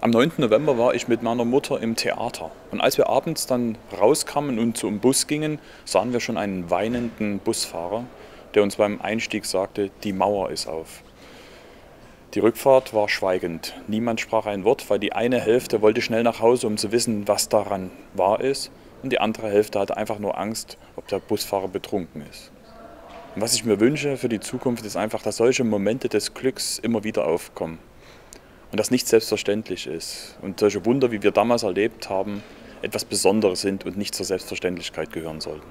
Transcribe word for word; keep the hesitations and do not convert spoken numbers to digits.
Am neunten November war ich mit meiner Mutter im Theater. Und als wir abends dann rauskamen und zum Bus gingen, sahen wir schon einen weinenden Busfahrer, der uns beim Einstieg sagte, die Mauer ist auf. Die Rückfahrt war schweigend. Niemand sprach ein Wort, weil die eine Hälfte wollte schnell nach Hause, um zu wissen, was daran wahr ist. Und die andere Hälfte hatte einfach nur Angst, ob der Busfahrer betrunken ist. Und was ich mir wünsche für die Zukunft ist einfach, dass solche Momente des Glücks immer wieder aufkommen. Und dass nichts selbstverständlich ist und solche Wunder, wie wir damals erlebt haben, etwas Besonderes sind und nicht zur Selbstverständlichkeit gehören sollten.